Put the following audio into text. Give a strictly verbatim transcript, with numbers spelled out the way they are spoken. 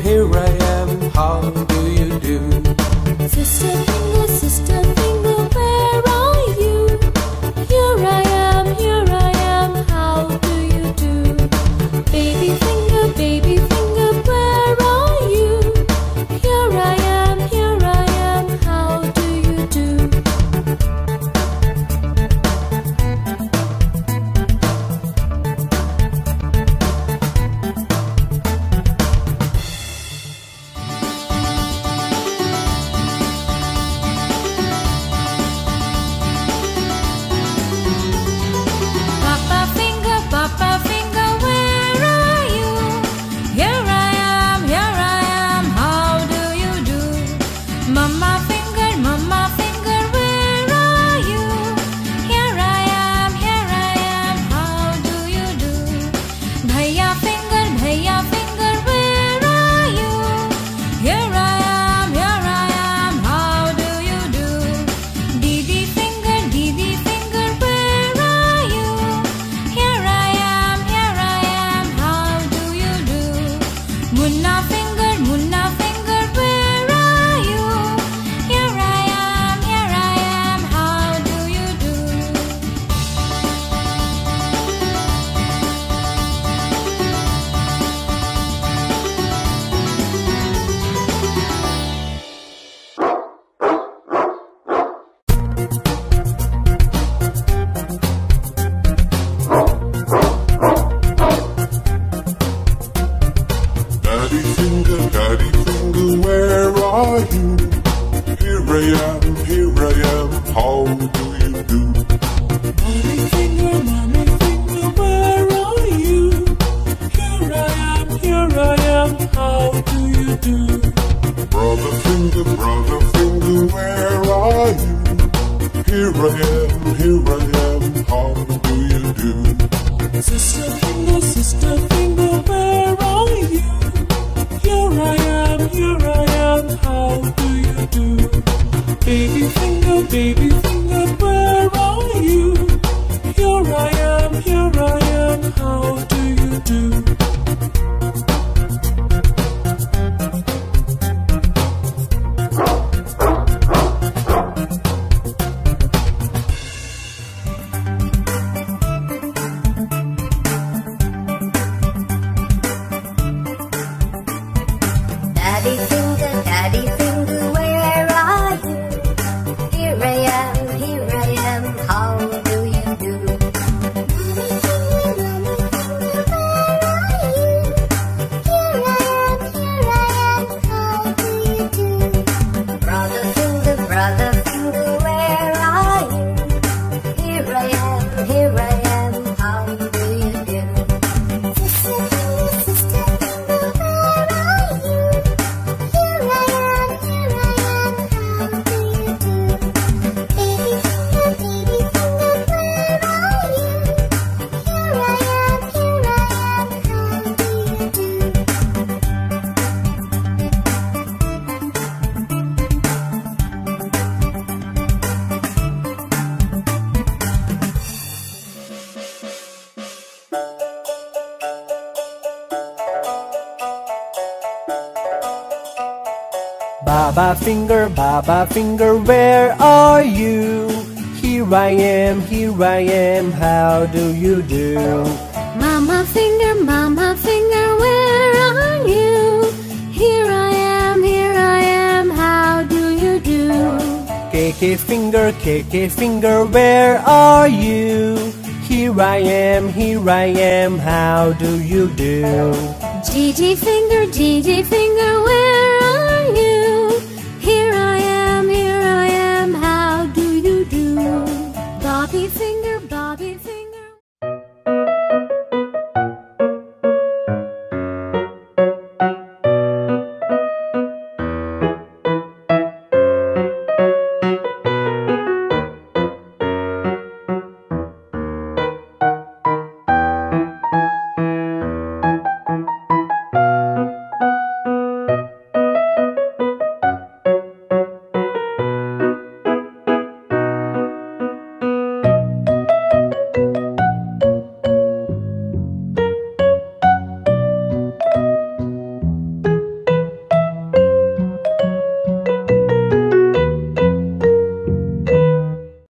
here I am, how do you do? Sister finger, sister finger, where are you? Here I am, here I am, how do you do? Baby finger, baby finger, where are you? Here I am, here I am, how do you do? Baba finger, Baba finger, where are you? Here I am, here I am, how do you do? Mama finger, Mama finger, where are you? Here I am, here I am, how do you do? K K finger, K K finger, where are you? Here I am, here I am, how do you do? G G finger, G G finger, where are you? Here I am, here I am, how do you do? Bobby finger.